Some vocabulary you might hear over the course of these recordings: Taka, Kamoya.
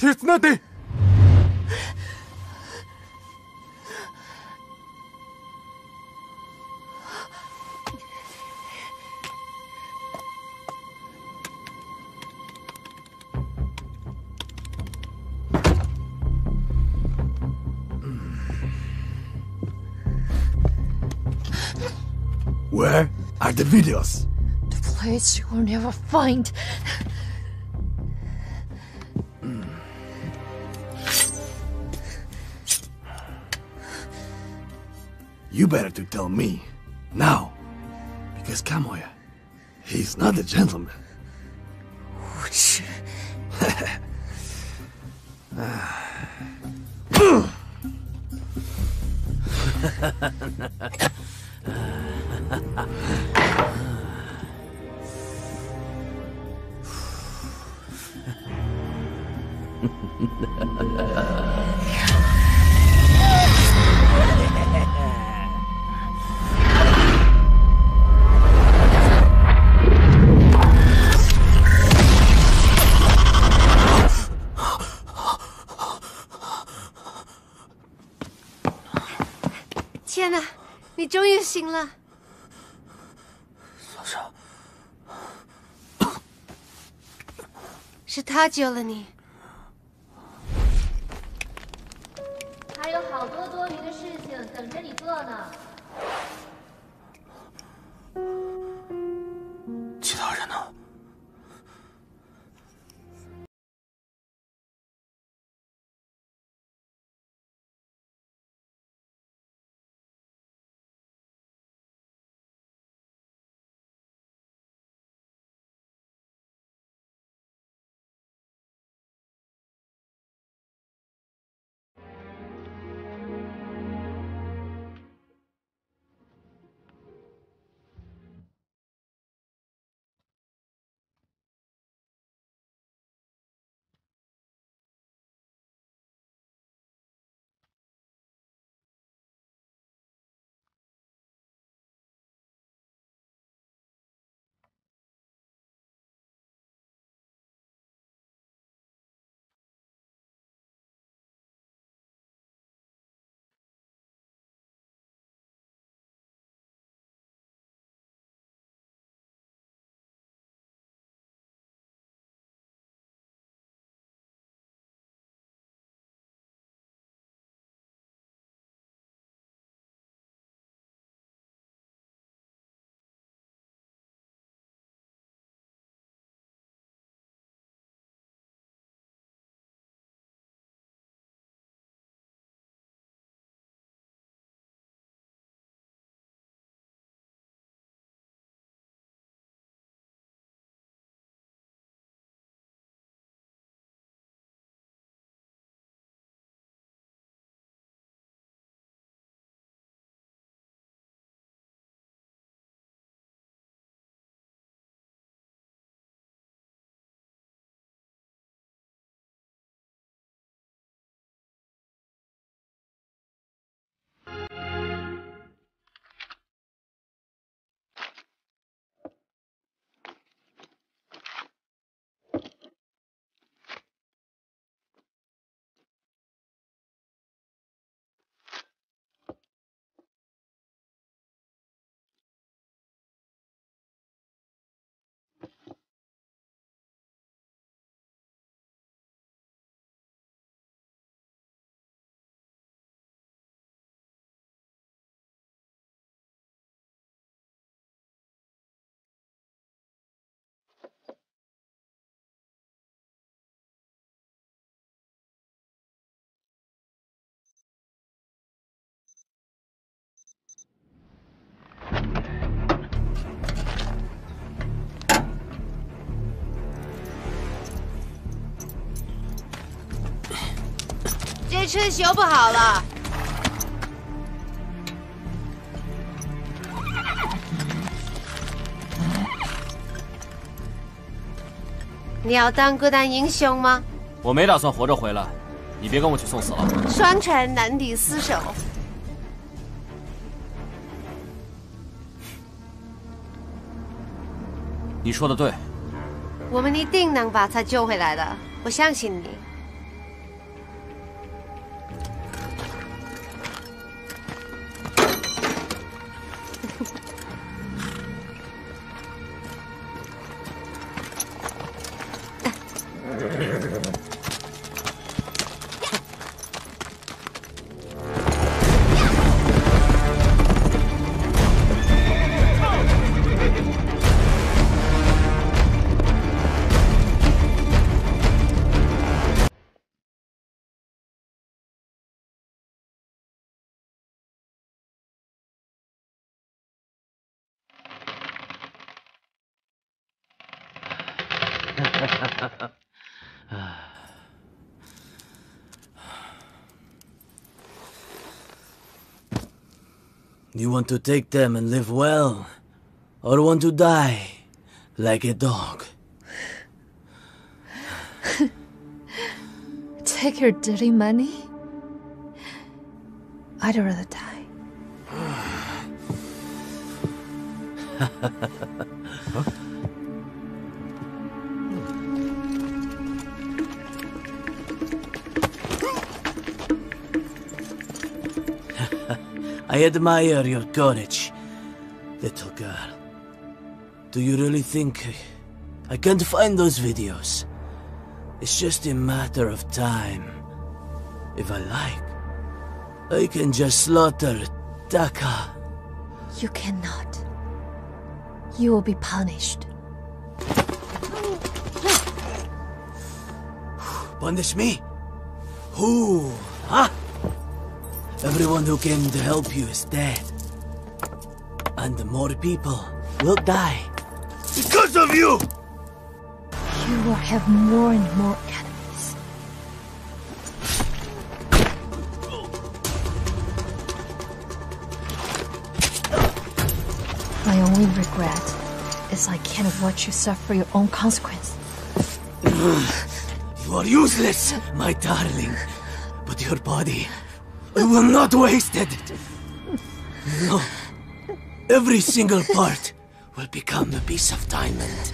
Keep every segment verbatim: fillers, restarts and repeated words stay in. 手伝って。Where are the videos? The place you will never find. You better to tell me, now, because Kamoya, he's not a gentleman. Ouch.天哪，你终于醒了，嫂嫂，是他救了你。还有好多多余的事情等着你做呢。其他人呢？这车修不好了。你要当孤单英雄吗？我没打算活着回来，你别跟我去送死了。双拳难敌四手。你说的对，我们一定能把他救回来的，我相信你。You want to take them and live well, or want to die like a dog? Take your dirty money? I'd rather die. Huh? I admire your courage, little girl. Do you really think I can't find those videos? It's just a matter of time. If I like, I can just slaughter Taka. You cannot. You will be punished. Punish me? Who? Huh? Everyone who came to help you is dead. And the more people will die. Because of you! You will have more and more enemies. My only regret is I cannot watch you suffer your own consequence. You are useless, my darling. But your body... I will not waste it! No. Every single part will become a piece of diamond.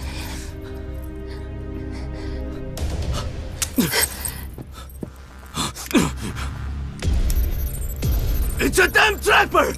It's a damn trapper!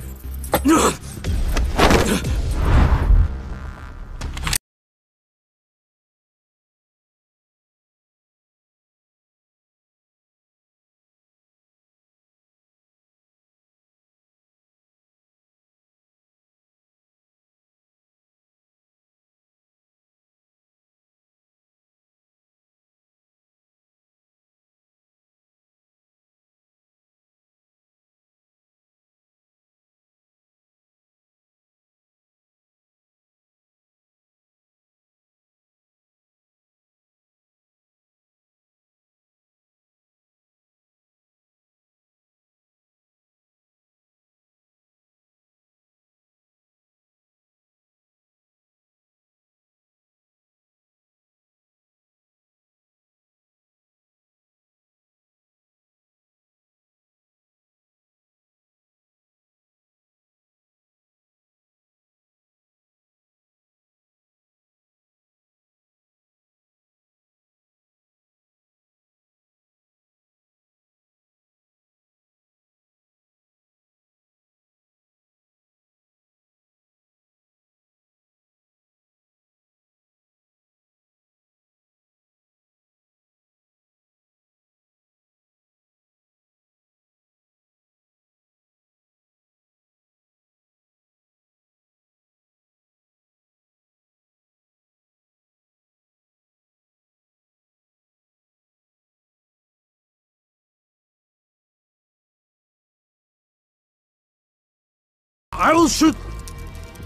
I will shoot!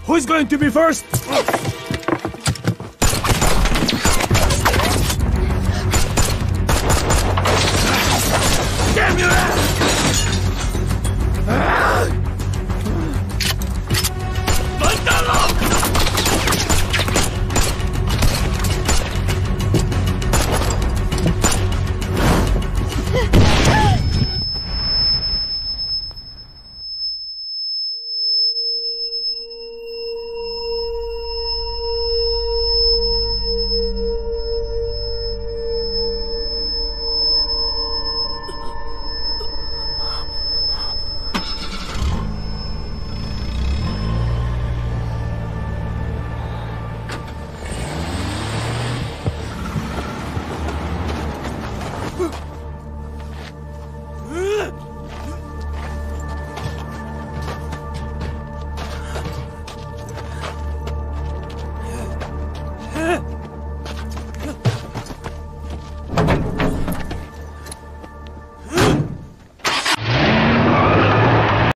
Who is going to be first?